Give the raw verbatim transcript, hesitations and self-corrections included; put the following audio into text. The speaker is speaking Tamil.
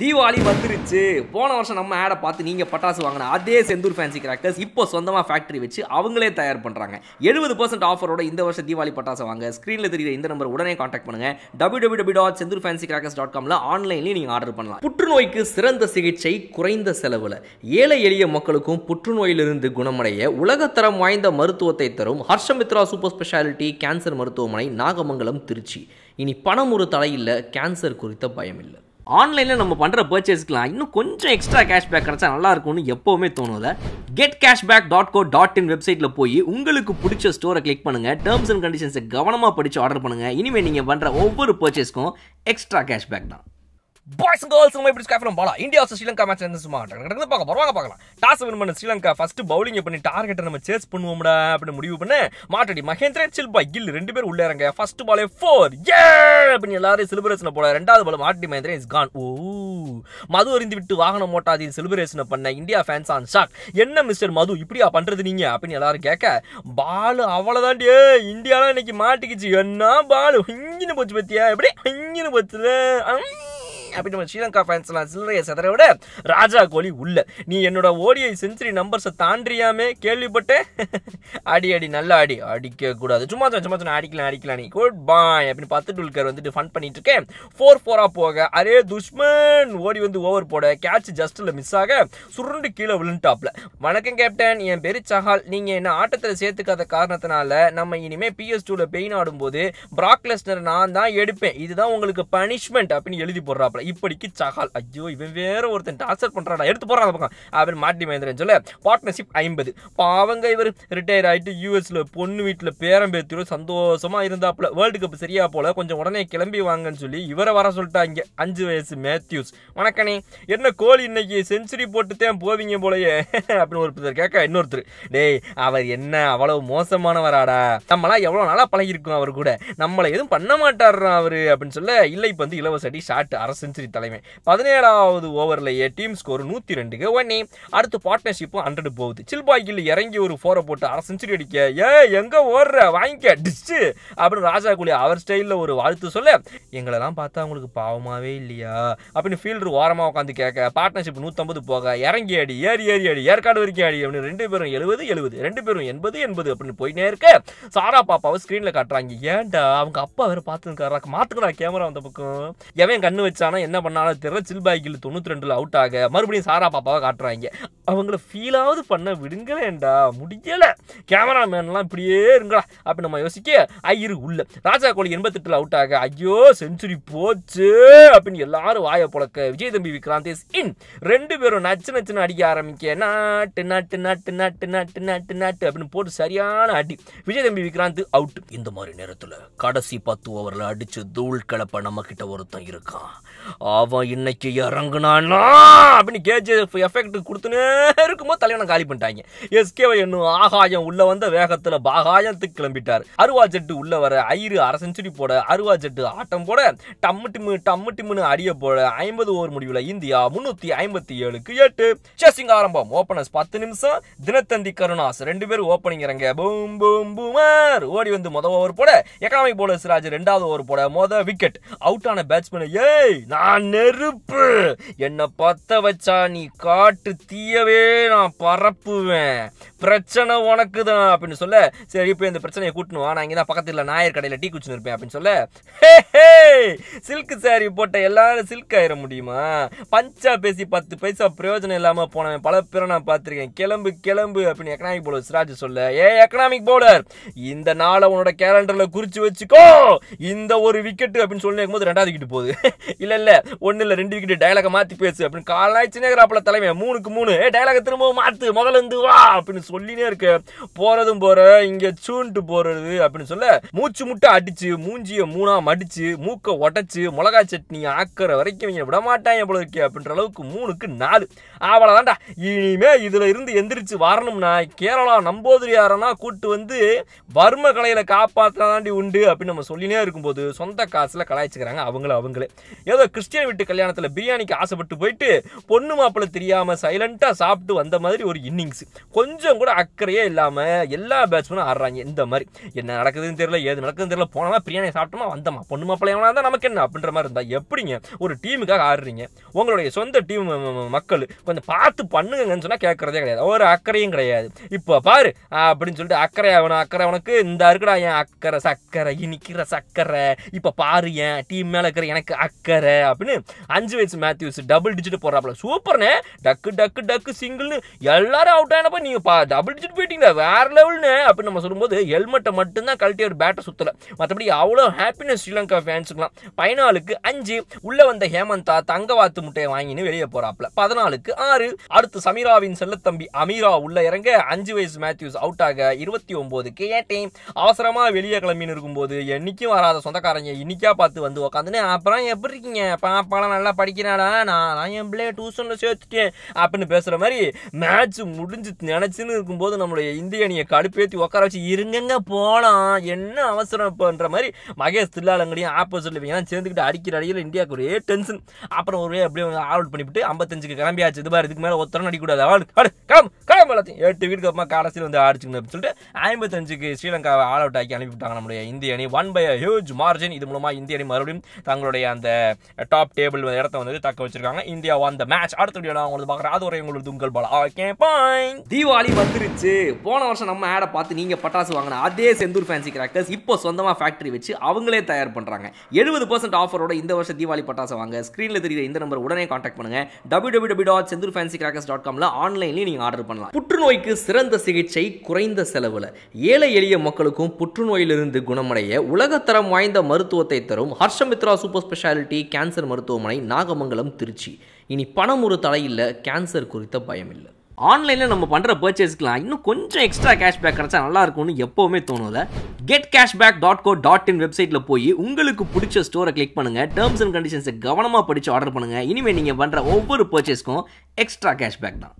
தீபாவளி வந்துருச்சு. போன வருஷம் நம்ம ஆடை பார்த்து நீங்கள் பட்டாசு வாங்கினா அதே செந்தூர் ஃபேன்சி கிராக்கர்ஸ் இப்போ சொந்தமாக ஃபேக்ட்ரி வச்சு அவங்களே தயார் பண்ணுறாங்க. எழுபது பர்சன்ட் ஆஃபரோட இந்த வருஷம் தீபாவளி பட்டாசு வாங்க. ஸ்க்ரீனில் தெரியுற இந்த நம்பர் உடனே காண்டாக்ட் பண்ணுங்கள். W W W dot Senthur fancy crackers dot காமில் ஆன்லைன்லேயும் நீங்கள் ஆர்டர் பண்ணலாம். புற்றுநோய்க்கு சிறந்த சிகிச்சை குறைந்த செலவில் ஏழை எளிய மக்களுக்கும் புற்றுநோயிலிருந்து குணமடைய உலகத்தரம் வாய்ந்த மருத்துவத்தை தரும் ஹர்ஷமித்ரா சூப்பர் ஸ்பெஷாலிட்டி கேன்சர் மருத்துவமனை, நாகமங்கலம், திருச்சி. இனி பணம் ஒரு தலையில், கேன்சர் குறித்த பயம் இல்லை. ஆன்லைனில் நம்ம பண்ணுற பர்ச்சேஸ்க்குலாம் இன்னும் கொஞ்சம் எக்ஸ்ட்ரா கேஷ்பேக் கிடச்சா நல்லா இருக்கும்னு எப்போவுமே தோணும்ல. Get cashback dot co dot in வெப்சைட்டில் போய் உங்களுக்கு பிடிச்ச ஸ்டோரை கிளிக் பண்ணுங்கள். டேர்ம்ஸ் அண்ட் கண்டிஷன்ஸை கவனமாக படித்து ஆர்டர் பண்ணுங்கள். இனிமேல் நீங்கள் பண்ணுற ஒவ்வொரு பர்ச்சேஸ்க்கும் எக்ஸ்ட்ரா கேஷ்பேக் தான். பாய்ஸ் கேர்ள்ஸ் நம்ம எப்படி ஸ்கேஃப்லாம் பாலா இந்தியா வச்சு ஸ்ரீலங்கா மேட்ச் என்ன சும்மா நடக்குது பார்க்க போகிறாங்க பார்க்கலாம். டாஸ் வின் பண்ண ஸ்ரீலங்கா ஃபஸ்ட்டு பவுலிங் பண்ணி டார்கெட்டை நம்ம சேஸ் பண்ணுவோம்டா அப்படின்னு முடிவு பண்ண மாட்டடி மகேந்திரன் சில்பா கில் ரெண்டு பேர் உள்ளே இறங்க. ஃபர்ஸ்ட் பாலே ஃபோர் ஏ அப்படின்னு எல்லாரும் செலிப்ரேஷனை போல. ரெண்டாவது பால் மாட்டடி மகேந்திரன் இஸ் கான். ஓ மது அறிந்து விட்டு வாகனம் மோட்டாதி செலிப்ரேஷனை பண்ண இந்தியா ஃபேன்ஸ் ஆன் ஷாக். என்ன மிஸ்டர் மது இப்படியா பண்ணுறது நீங்கள் அப்படின்னு எல்லாரும் கேட்க பால் அவ்வளோதான் டே இந்தியாலாம் இன்னைக்கு மாட்டிக்கிச்சு. என்ன பால் இங்கின்னு போச்சு பத்தியா எப்படி இங்கின்னு போச்சு அப்படி நம்ம ஸ்ரீலங்கா ஃபேன்ஸ்லாம் சில்லறையை செதற விட ராஜா கோலி உள்ள நீ என்னோட ஓடிஐ செஞ்சுரி நம்பர்ஸை தாண்டியாமே கேள்விப்பட்டேன். அடி அடி நல்லா அடி அடிக்க கூடாது சும்மா சும்மா சொன்ன அடிக்கலாம் அடிக்கலாம் நீ குட் பாய் அப்படின்னு பார்த்து டூல்கர் வந்துட்டு ஃபன் பண்ணிட்டு இருக்கேன். ஃபோர் ஃபோராக போக அரே துஷ்மன் ஓடி வந்து ஓவர் போட கேட்ச் ஜஸ்ட்டில் மிஸ் ஆக சுருண்டு கீழே விழுந்துட்டாப்ல. வணக்கம் கேப்டன், என் பேர் சஹால். நீங்கள் என்ன ஆட்டத்தில் சேர்த்துக்காத காரணத்தினால நம்ம இனிமேல் பிஎஸ் டூவில் பெயின் ஆடும்போது பிராக் லெஸ்னர் நான் தான் எடுப்பேன். இதுதான் உங்களுக்கு பனிஷ்மெண்ட் அப்படின்னு எழுதி போடுறாப்ல. இப்படிக்கு சஹால் ஐயோ இவன் வேற ஒருத்தன் டார்ச்சர் பண்றாடா எடுத்து போறான் பக்கம் அப்படின்னு மாட்டி மகேந்திரன் சொல்ல பார்ட்னர்ஷிப் ஐம்பது பாவங்க இவர் ரிட்டையர் ஆகிட்டு யூஎஸ்ல பொண்ணு வீட்டில் பேரம் பேத்தியோ சந்தோஷமா இருந்தாப்புல. வேர்ல்டு கப் சரியா போல கொஞ்சம் உடனே கிளம்பி வாங்கன்னு சொல்லி இவரை வர சொல்லிட்டாங்க. அஞ்சு வயசு மேத்யூஸ் வணக்கனே என்ன கோலி இன்னைக்கு செஞ்சுரி போட்டுதான் போவீங்க போலயே அப்படின்னு ஒருத்தர் கேட்க இன்னொருத்தர் டேய் அவர் என்ன அவ்வளவு மோசமானவராடா நம்மளாம் எவ்வளோ நாளாக பழகிருக்கும் அவர் கூட நம்மளை எதுவும் பண்ண மாட்டார் அவரு அப்படின்னு சொல்ல இல்லை இப்போ வந்து இலவச அடி ஷாட் அரசு செஞ்சுரி தலைமை. பதினேழாவது ஓவர்லயே டீம் ஸ்கோர் நூத்தி ரெண்டுக்கு ஒன்னே. அடுத்து பார்ட்னர்ஷிப்பும் ஹண்ட்ரட் போகுது. சில்பாய்கில் இறங்கி ஒரு ஃபோரை போட்டு அரை செஞ்சுரி அடிக்க ஏ எங்க ஓடுற வாங்கிக்க டிச்சு அப்படின்னு ராஜா கோலி அவர் ஸ்டைலில் ஒரு வாழ்த்து சொல்ல எங்களெல்லாம் பார்த்தா அவங்களுக்கு பாவமாவே இல்லையா அப்படின்னு ஃபீல்டர் ஓரமா உட்காந்து கேட்க பார்ட்னர்ஷிப் நூற்றம்பது போக இறங்கி அடி ஏறி ஏறி அடி ஏற்காடு வரைக்கும் அடி அப்படின்னு ரெண்டு பேரும் எழுபது எழுபது ரெண்டு பேரும் எண்பது எண்பது அப்படின்னு போயினே இருக்க சாரா பாப்பாவை ஸ்கிரீன்ல காட்டுறாங்க. ஏன்டா அவங்க அப்பா வேற பார்த்துருக்காரா மாத்துக்கடா கேமரா வந்த பக்கம் எவன் கண்ணு வச்சானா என்ன பண்ணாலும் தெரியல. சில்பாய்கில் தொண்ணூத்தி ரெண்டுல அவுட் ஆக மறுபடியும் சாரா பாப்பாவை காட்டுறாங்க. அவங்கள ஃபீலாவது பண்ண விடுங்களேண்டா முடியல கேமராமேன்லாம் இப்படியே இருங்களா அப்படி நம்ம யோசிக்க ஐயரு உள்ள ராஜா கோலி எண்பத்தி எட்டுல அவுட் ஆக ஐயோ செஞ்சுரி போச்சு அப்படின்னு எல்லாரும் வாயை புழக்க விஜய் தம்பி விக்ராந்த் இஸ் இன். ரெண்டு பேரும் நச்சு நச்சுன்னு அடிக்க ஆரம்பிக்க நாட்டு நாட்டு நாட்டு நாட்டு நாட்டு நாட்டு நாட்டு அப்படின்னு போட்டு சரியான அடி விஜய் தம்பி விக்ராந்த் அவுட். இந்த மாதிரி நேரத்தில் கடைசி பத்து ஓவரில் அடிச்சு தூள் கிளப்ப நம்ம கிட்ட ஒருத்தன் இருக்கான் அவன் இன்னைக்கு இறங்குனானா அப்படின்னு கேஜிஎஃப் எஃபெக்ட் கொடுத்துனே இருக்கும்போது தலைவனை காலி பண்ணிட்டாங்க. எஸ்கேவை என்னும் ஆகாயம் உள்ள வந்த வேகத்தில் பாகாயத்துக்கு கிளம்பிட்டார். அருவா ஜெட்டு உள்ள வர ஐரு அரை செஞ்சுரி போட அருவா ஜெட்டு ஆட்டம் போட டம்மு டிம்மு டம்மு டிம்முன்னு அடிய போட ஐம்பது ஓவர் முடிவில் இந்தியா முன்னூத்தி ஐம்பத்தி ஏழுக்கு எட்டு. சேசிங் ஆரம்பம் ஓப்பனர்ஸ் பத்து நிமிஷம் தினத்தந்தி கருணாஸ் ரெண்டு பேரும் ஓப்பனிங் இறங்க பூம் பூம் பூமர் ஓடி வந்து முதல் ஓவர் போட எக்கானமி போலர் சிராஜ் ரெண்டாவது ஓவர் போட மொதல் விக்கெட் அவுட் ஆன பேட்ஸ்மேன் ஏய் நான் நெருப்பு என்னை பத்த வச்சா நீ காட்டு தீயவே நான் பரப்புவேன் பிரச்சனை உனக்கு தான் அப்படின்னு சொல்ல சரி இப்போ இந்த பிரச்சனையை கூட்டணுவா நான் இங்கே தான் பக்கத்தில் நாயர் கடையில் டீ குடிச்சுன்னு இருப்பேன் அப்படின்னு சொல்ல சில்க் சாரி போட்ட எல்லாரும் சில்க் ஆயிட முடியுமா பஞ்சா பேசி பத்து பைசா பிரயோஜனம் இல்லாமல் போனவன் பல பேரை நான் பார்த்துருக்கேன் கிளம்பு கிளம்பு அப்படின்னு எக்கனாமிக் பவுலர் சிராஜ் சொல்ல ஏ எக்கனாமிக் பவுலர் இந்த நாளை உன்னோட கேலண்டரில் குறித்து வச்சுக்கோ இந்த ஒரு விக்கெட்டு அப்படின்னு சொல்லி இருக்கும்போது ரெண்டாவது விக்கெட்டு போகுது இல்லை இல்லை ஒன்றும் இல்லை ரெண்டு விக்கெட்டு டயலாக மாற்றி பேசு அப்படின்னு காலாய்ச்சினேக்கிறாப்பில் தலைமை மூணுக்கு மூணு ஏ டயலாக திரும்பவும் மாற்று முதல்ல இருந்து வா அப்படின்னு சொல்லினே இருக்கு போகிறதும் போகிற இங்கே சூண்டு போகிறது அப்படின்னு சொல்ல மூச்சு முட்டை அடிச்சு மூஞ்சியை மூணாக மடிச்சு மூக்கை உடச்சி மிளகா சட்னி ஆக்கிற வரைக்கும் இங்கே விடமாட்டான் எவ்வளோ இருக்கே அப்படின்ற அளவுக்கு மூணுக்கு நாலு அவளை தாண்டா இனிமே இதில் இருந்து எந்திரிச்சு வரணும்னா கேரளா நம்போதிரி யாரனா கூட்டு வந்து வர்ம கலையில் காப்பாற்றாண்டி உண்டு அப்படின்னு நம்ம சொல்லினே இருக்கும்போது சொந்த காசில் கலாய்ச்சிக்கிறாங்க அவங்கள அவங்களே. ஏதோ கிறிஸ்டியன் வீட்டு கல்யாணத்தில் பிரியாணிக்கு ஆசைப்பட்டு போயிட்டு பொண்ணு மாப்பிள்ளை தெரியாமல் சைலண்டாக சாப்பிட்டு வந்த மாதிரி ஒரு இன்னிங்ஸ் கொஞ்சம் கூட அக்கறையே இல்லாம எல்லா பேட்ஸ்மேனும் ஆடுறாங்க. இந்த மாதிரி என்ன நடக்குதுன்னு தெரியல, ஏது நடக்குதுன்னு தெரியல, போனா பிரியாணி சாப்பிட்டோமா வந்தோமா பொண்ணு மாப்பிள்ளையா தான் நமக்கு என்ன அப்படின்ற மாதிரி இருந்தா எப்படிங்க ஒரு டீமுக்காக ஆடுறீங்க? உங்களுடைய சொந்த டீம் மக்கள் கொஞ்சம் பார்த்து பண்ணுங்கன்னு சொன்னா கேட்கறதே கிடையாது, ஒரு அக்கறையும் கிடையாது. இப்போ பாரு அப்படின்னு சொல்லிட்டு அக்கறை அவனும் அக்கறை அவனுக்கு இந்த இருக்குடா என் அக்கறை சக்கரை இனிக்கிற சக்கரை இப்போ பாரு என் டீம் மேல இருக்கிற எனக்கு அக்கறை அப்படின்னு அஞ்சு வயசு மேத்யூஸ் டபுள் டிஜிட் போடுறாப்புல சூப்பர்னே டக்கு டக்கு டக்கு சிங்கிள்னு எல்லாரும் அவுட் ஆனப்போ நீங்கள் டபுள் டிஜிட் போயிட்டீங்களா வேற லெவல்னு அப்படின்னு நம்ம சொல்லும்போது ஹெல்மெட்டை மட்டும்தான் கழட்டி ஒரு பேட்டை சுற்றலை, மற்றபடி அவ்வளோ ஹாப்பினஸ் ஸ்ரீலங்கா ஃபேன்ஸுக்கலாம். பதினாலுக்கு அஞ்சு உள்ளே வந்த ஹேமந்தா தங்கவாத்து முட்டையை வாங்கின்னு வெளியே போகிறாப்புல. பதினாலுக்கு ஆறு அடுத்து சமீராவின் செல்லத்தம்பி அமீரா உள்ள இறங்க அஞ்சு வயசு மேத்யூஸ் அவுட் ஆக இருபத்தி ஒன்பதுக்கு ஏட்டையும் அவசரமாக வெளியே கிளம்பின்னு இருக்கும்போது என்னைக்கும் வராத சொந்தக்காரங்க இன்னைக்கா பார்த்து வந்து உக்காந்துன்னு அப்புறம் எப்படி இருக்கீங்க பாப்பாலாம் நல்லா படிக்கிறானா நான் நான் என் பிள்ளைய டியூஷனில் சேர்த்துட்டேன் அப்படின்னு பேசுகிற மாதிரி மேட்ச் முடிஞ்சு நினச்சின்னு இருக்கும்போது நம்மளுடைய இந்திய அணியை கடுப்பேற்றி உட்கார வச்சு இருங்கங்க போகலாம் என்ன அவசரம் இப்போன்ற மாதிரி மகேஷ் தில்லாலங்கடியும் ஆப்போசிட்ல எல்லாம் சேர்ந்துக்கிட்டு அடிக்கிற அடியில் இந்தியாவுக்கு ஒரே டென்ஷன். அப்புறம் ஒரே அப்படியே ஆல்அவுட் பண்ணிவிட்டு ஐம்பத்தஞ்சுக்கு கிளம்பியாச்சு, இது மாதிரி இதுக்கு மேலே ஒருத்தரம் அடிக்கூடாது ஆள் கிளம்பு கிளம்பு எல்லாத்தையும் எட்டு வீட்டுக்கு அப்புறமா கடைசியில் வந்து ஆடிச்சுக்கணும் அப்படின்னு சொல்லிட்டு ஐம்பத்தஞ்சுக்கு ஸ்ரீலங்காவை ஆல் அவுட் ஆக்கி அனுப்பிவிட்டாங்க நம்மளுடைய இந்திய அணி ஒன் பை ஹியூஜ் மார்ஜின். இது மூலமாக இந்திய அணி மறுபடியும் தங்களுடைய அந்த டாப் டேபிள் இடத்த வந்து தக்க வச்சிருக்காங்க. India won the match. அடுத்த வீடியோ நான் உங்களுக்கு பார்க்குறேன். அது வரை உங்களுக்கு உங்கள் பாலா. Okay bye. தீபாவளி வந்துருச்சு. போன வருஷம் நம்ம ஆடை பார்த்து நீங்கள் பட்டாசு வாங்கின அதே செந்தூர் ஃபேன்சி கிராக்கர்ஸ் இப்போ சொந்தமாக ஃபேக்டரி வச்சு அவங்களே தயார் பண்ணுறாங்க. எழுபது பர்சன்ட் ஆஃபரோட இந்த வருஷம் தீபாவளி பட்டாசு வாங்க. ஸ்க்ரீனில் தெரியுற இந்த நம்பர் உடனே காண்டாக்ட் பண்ணுங்க. W W W dot Senthur fancy crackers dot காமில் ஆன்லைன்லேயே நீங்கள் ஆர்டர் பண்ணலாம். புற்றுநோய்க்கு சிறந்த சிகிச்சை குறைந்த செலவில் ஏழை எளிய மக்களுக்கும் புற்றுநோயிலிருந்து குணமடைய உலகத்தரம் வாய்ந்த மருத்துவத்தை தரும் ஹர்ஷமித்ரா சூப்பர் ஸ்பெஷாலிட்டி கேன்சர் மருத்துவமனை, நாகமங்கலம், திருச்சி. இனி பணம் ஒரு தலையில், கேன்சர் குறித்த பயம் இல்லை. ஆன்லைனில் நம்ம பண்ணுற பர்ச்சேஸ்க்குலாம் இன்னும் கொஞ்சம் எக்ஸ்ட்ரா கேஷ்பேக் கிடச்சா நல்லா இருக்கும்னு எப்போவுமே தோணும்ல. Get cashback dot co dot in வெப்சைட்டில் போய் உங்களுக்கு பிடிச்ச ஸ்டோரை கிளிக் பண்ணுங்கள். டேர்ம்ஸ் அண்ட் கண்டிஷன்ஸை கவனமாக படித்து ஆர்டர் பண்ணுங்கள். இனிமேல் நீங்கள் பண்ணுற ஒவ்வொரு பர்ச்சேஸ்க்கும் எக்ஸ்ட்ரா கேஷ்பேக் தான்.